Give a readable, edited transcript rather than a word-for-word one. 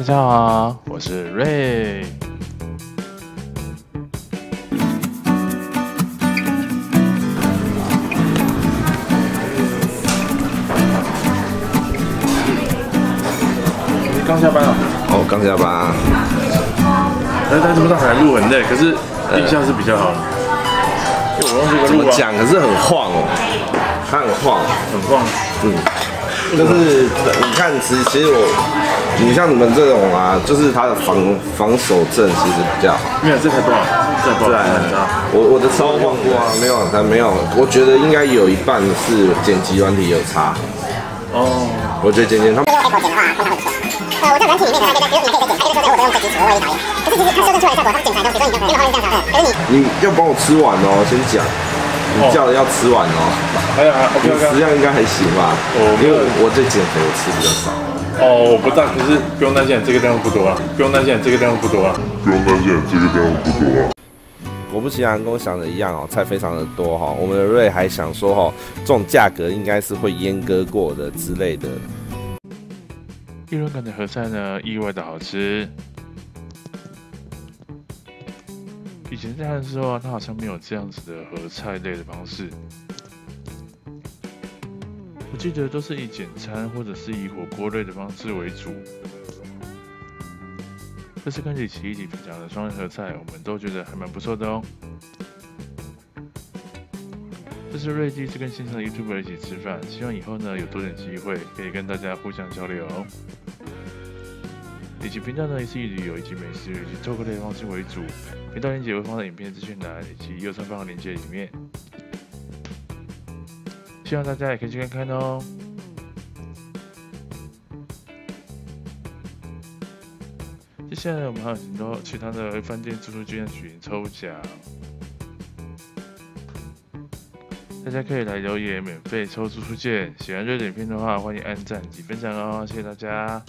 大家好，我是瑞。刚下班啊？哦，刚下班。但是不知道海路很累，可是印象是比较好的。怎么讲？可是很晃哦。 它很晃，很晃，嗯，就是你看，其实你像你们这种啊，就是它的防守阵其实比较好。没有，这才多少？这多少？我的车晃过啊，没有，但没有，我觉得应该有一半是剪辑软体有差。哦，我觉得剪他们。我在软体里面，你要帮我吃完哦，先讲。 你叫的要吃完哦，你食量应该还行吧？因为我在减肥，我吃比较少。哦，我不大，可是不用担心，这个量不多啊。不用担心，这个量不多啊。不用担心，这个量不多啊。果不其然，跟我想的一样哦，菜非常的多哈。我们的瑞还想说哈，这种价格应该是会阉割过的之类的。玉润港的和菜呢，意外的好吃。 以前在看的时候啊，它好像没有这样子的合菜类的方式。我记得都是以简餐或者是以火锅类的方式为主。这次跟李琦一起品尝的双人合菜，我们都觉得还蛮不错的哦。这是瑞第一次跟线上的 YouTuber 一起吃饭，希望以后呢有多点机会可以跟大家互相交流。 以及频道呢也是以旅游以及美食以及做客类的方式为主，频道链接会放在影片资讯栏以及右上方的链接里面，希望大家也可以去看看哦。接下来我们还有很多其他的饭店住宿券群抽奖，大家可以来留言免费抽住宿券。喜欢这影片的话，欢迎按赞及分享哦，谢谢大家。